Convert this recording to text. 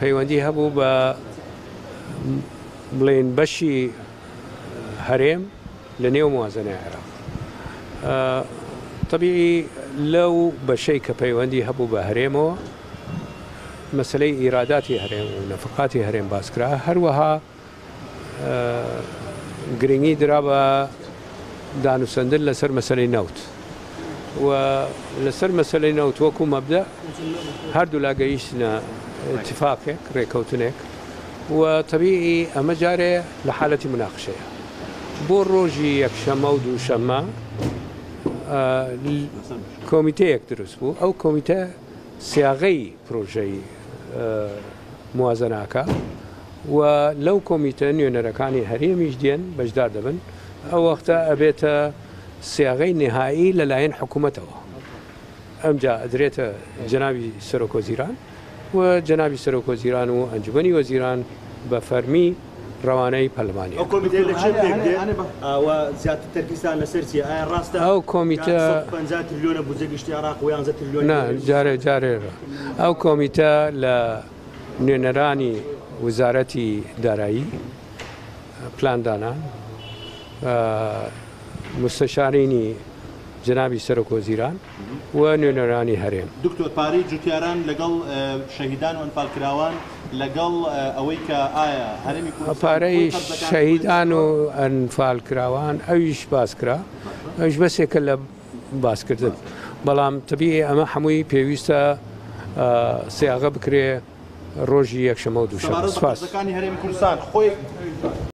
پیوندی هبو با بلین باشی هرم لنیو موازنه عراق. طبيعي لو بشيء كبيواندي هبوا بهرمو مسألة إيراداتي هرم ونفقاتي هرم باسكرا هروها غريني درابا دانو سندل لسر مسألة نوت ولسر مسألة نوت وكو مبدأ هردو لاقيشنا اتفاقك ريكوتنك وطبيعي أما جاري لحالة مناقشة بور روجي يكشما ودوشما کمیته یک درست بود. او کمیته سیاقی پروژه موازنه که و لو کمیته نیونرکانی هریمیش دین بجدار دبن. او وقتا ابیت سیاقی نهایی للاین حکومت او. امجا ادریت جنابی سرک وزیران و جنابی سرک وزیران و انجمنی وزیران به فرمی رواني برلماني. أو كوميتة لشتى وزيادة التركيز على سرسيا راستا. أو كوميتة. صفنزات اللون أبو زيد اشتراك ويانزات اللون. نعم جاري. أو كوميتة لنيراني وزارتي داري بلان دانا مستشاريني جنابي سرك وزيران ونيراني هرم. دكتور باري جوتياران لقل شهيدان وانفال كراوان. لقل أويك آية هرمي كون أباري شهيدان وأنفال كراوان أيش باسكرا أيش بس يكلا باسكرتن بلام طبيعي أما حموي بيوستا سياغة بكري روجي يكشمودو شمس فاس.